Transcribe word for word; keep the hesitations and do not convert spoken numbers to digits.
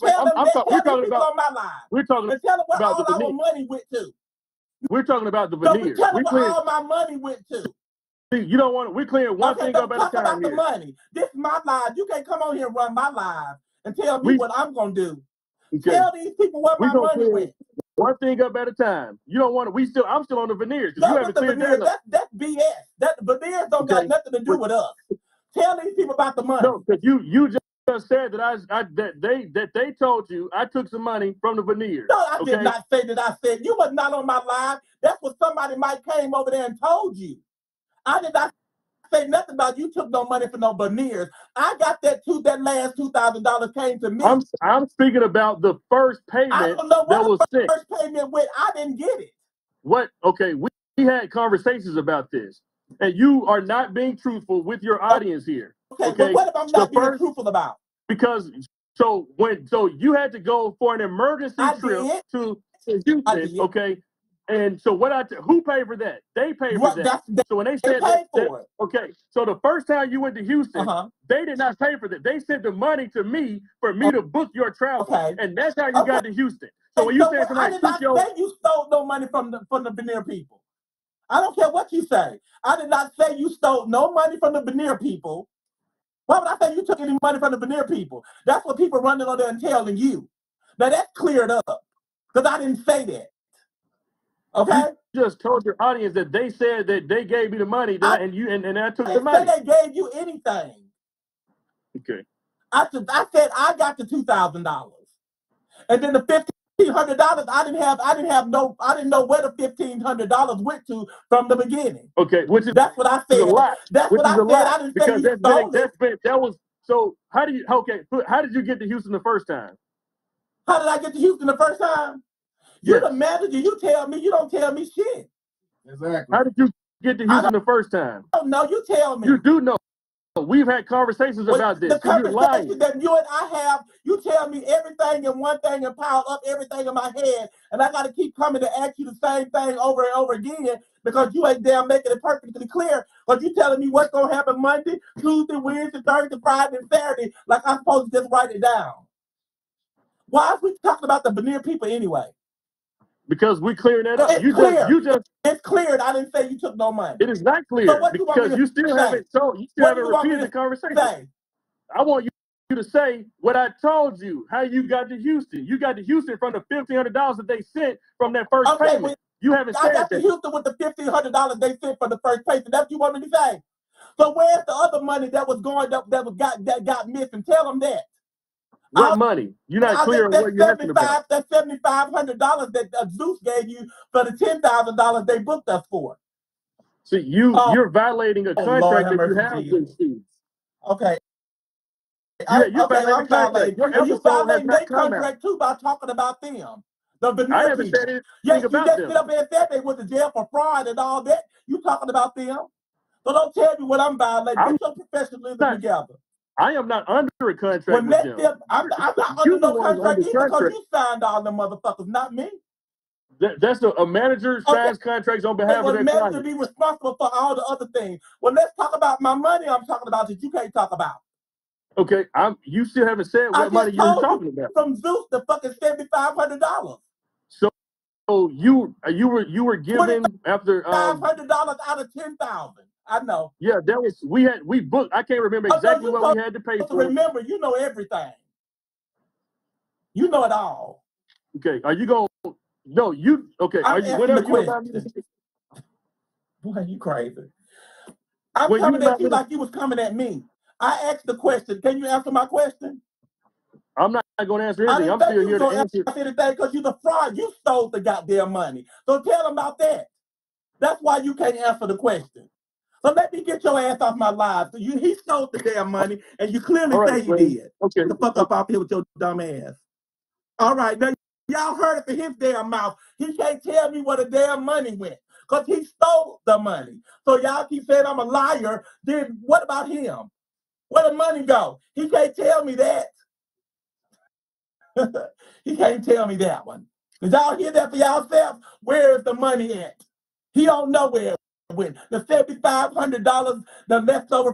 Tell them we're talking about my line. We're talking and tell them what about all the our money went to. We're talking about the veneers. So tell them where all my money went to. See, you don't want to. We're clearing one okay, thing up at a time. About here. The money. This is my live. You can't come on here and run my live and tell me we, what I'm gonna do. Okay. Tell these people what we my money went. One thing up at a time. You don't want to. We still. I'm still on the veneers. You haven't cleared that up. That's B S. That the veneers don't okay. got nothing to do with us. Tell these people about the money. No, because you you just. Just said that I, I that they that they told you I took some money from the veneers. No, I okay? did not say that. I said you was not on my live. That's what somebody might came over there and told you. I did not say nothing about you took no money for no veneers. I got that two that last two thousand dollars came to me. I'm I'm speaking about the first payment. I don't know what that was sent. First payment went. I didn't get it. What? Okay, we, we had conversations about this, and you are not being truthful with your audience here. Okay, okay, but what if I'm not being first, truthful about? Because so when so you had to go for an emergency I trip did. to Houston, okay? And so what I who paid for that? They paid what, for that. That. So when they, they said that, that, okay, so the first time you went to Houston, uh-huh. they did not pay for that. They sent the money to me for me okay. to book your travel, okay. and that's how you okay. got to Houston. So when you so said somebody I did not your, say you stole no money from the from the veneer people. I don't care what you say. I did not say you stole no money from the veneer people. Why would I say you took any money from the veneer people? That's what people running on there and telling you. Now that's cleared up because I didn't say that. Okay? You just told your audience that they said that they gave me the money that, I, and you and, and I took I the money. They gave you anything. Okay. I, I said I got the two thousand dollars, and then the fifteen hundred dollars I didn't have. I didn't have no. I didn't know where the fifteen hundred dollars went to from the beginning. Okay, which is that's what I said. That's what I said. I didn't say you stole it. That was so. How do you? Okay, how did you get to Houston the first time? How did I get to Houston the first time? You're yes. the manager. You tell me. You don't tell me shit. Exactly. How did you get to Houston the first time? I don't know. You tell me. You do know. We've had conversations well, about this. The conversation that you and I have, you tell me everything and one thing and pile up everything in my head, and I got to keep coming to ask you the same thing over and over again because you ain't damn making it perfectly clear. But you telling me what's going to happen Monday, Tuesday, Wednesday, Thursday, Friday, and Saturday like I'm supposed to just write it down. Why are we talking about the veneer people anyway? Because we cleared that up. It's you clear. just, you just, it's cleared. I didn't say you took no money. It is not clear so because you, you still haven't told. You still haven't repeated the conversation. Say? I want you, you to say what I told you. How you got to Houston? You got to Houston from the fifteen hundred dollars that they sent from that first okay, payment. You haven't I said that. I got to Houston with the fifteen hundred dollars they sent for the first payment. That's what you want me to say. So where's the other money that was going that that was got that got missed? And tell them that. What I'll, money? You're not I'll clear on what you're asking about. That seventy-five hundred dollars that uh, Zeus gave you for the ten thousand dollars they booked us for. See, you, oh. you're violating a contract oh, Lord, that you have with Zeus. Okay. Yeah, you're okay, violating I'm contract. Violating. You're violating their contract, out. too, by talking about them. The veneer I haven't people. said anything yes, about them. You just sit up and said they went to jail for fraud and all that. You talking about them. So don't tell me what I'm violating. I'm, Get your professionalism not, together. I am not under a contract well, with them. them. I'm, I'm not under you no contract under either because you signed all the motherfuckers, not me. That, that's a, a manager signs okay. contracts on behalf well, of their client. Manager be responsible for all the other things. Well, let's talk about my money I'm talking about that you can't talk about. Okay, I'm. you still haven't said what money you're talking about. From Zeus to fucking seventy-five hundred dollars. So, so you you were you were given after um, five hundred dollars out of ten thousand dollars. I know. Yeah, that was we had we booked. I can't remember exactly what we had to pay for. Remember, you know everything. You know it all. Okay. Are you going? No, you. Okay. Are you? Whatever you about me to say. Boy, you crazy. I'm when coming you at you like you was coming at me. I asked the question. Can you answer my question? I'm not going to answer anything. I'm still here to answer anything because you're the fraud. You stole the goddamn money. So tell them about that. That's why you can't answer the question. So let me get your ass off my live. So you he stole the damn money, and you clearly right, say you please. did. Okay. Get the fuck up out here with your dumb ass. All right, now y'all heard it from his damn mouth. He can't tell me where the damn money went because he stole the money. So y'all keep saying I'm a liar. Then what about him? Where the money go? He can't tell me that. He can't tell me that one. Did y'all hear that for y'allself? Where is the money at? He don't know where. Win the seventy-five hundred dollars, the leftover